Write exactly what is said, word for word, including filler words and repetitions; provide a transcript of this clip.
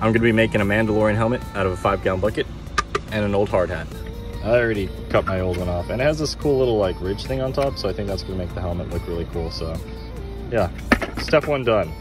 I'm going to be making a Mandalorian helmet out of a five gallon bucket and an old hard hat. I already cut my old one off, and it has this cool little like ridge thing on top, so I think that's going to make the helmet look really cool. So yeah, step one done.